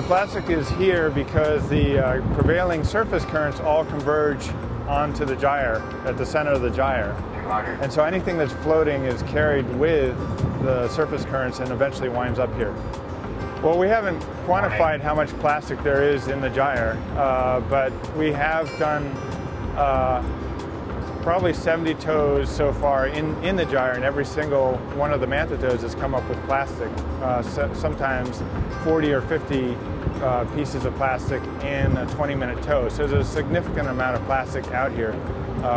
The plastic is here because the prevailing surface currents all converge onto the gyre, at the center of the gyre. And so anything that's floating is carried with the surface currents and eventually winds up here. Well, we haven't quantified how much plastic there is in the gyre, but we have done probably 70 tows so far in the gyre, and every single one of the manta tows has come up with plastic, sometimes 40 or 50 pieces of plastic in a 20-minute tow. So there's a significant amount of plastic out here,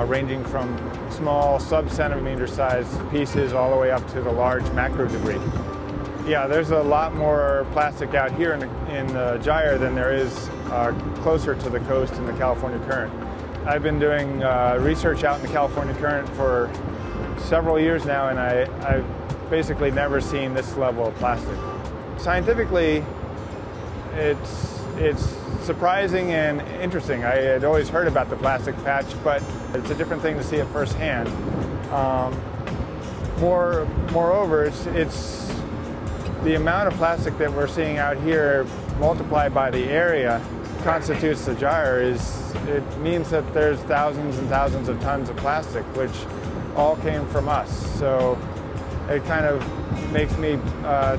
ranging from small sub-centimeter sized pieces all the way up to the large macro debris. Yeah, there's a lot more plastic out here in the gyre than there is closer to the coast in the California Current. I've been doing research out in the California Current for several years now, and I've basically never seen this level of plastic. Scientifically, it's surprising and interesting. I had always heard about the plastic patch, but it's a different thing to see it firsthand. Moreover, it's the amount of plastic that we're seeing out here multiplied by the area constitutes the gyre it means that there's thousands and thousands of tons of plastic, which all came from us. So it kind of makes me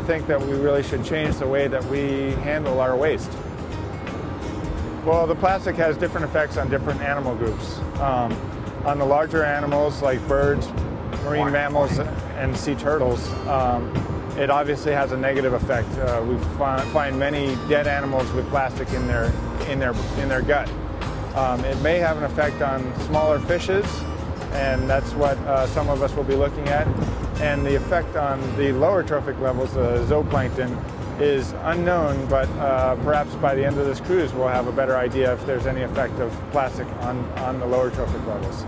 think that we really should change the way that we handle our waste. Well, the plastic has different effects on different animal groups. On the larger animals like birds, marine mammals, and sea turtles, it obviously has a negative effect. We find many dead animals with plastic in their gut. It may have an effect on smaller fishes, and that's what some of us will be looking at. And the effect on the lower trophic levels, the zooplankton, is unknown, but perhaps by the end of this cruise we'll have a better idea if there's any effect of plastic on the lower trophic levels.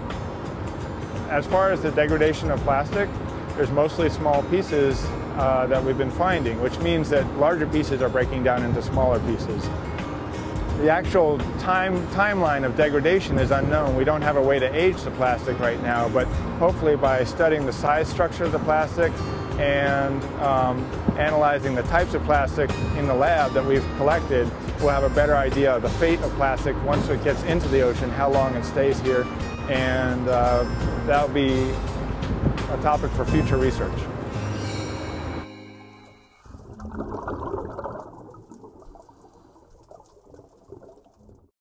As far as the degradation of plastic, there's mostly small pieces that we've been finding, which means that larger pieces are breaking down into smaller pieces. The actual timeline of degradation is unknown. We don't have a way to age the plastic right now, but hopefully by studying the size structure of the plastic and analyzing the types of plastic in the lab that we've collected, we'll have a better idea of the fate of plastic once it gets into the ocean, how long it stays here, and that'll be a topic for future research.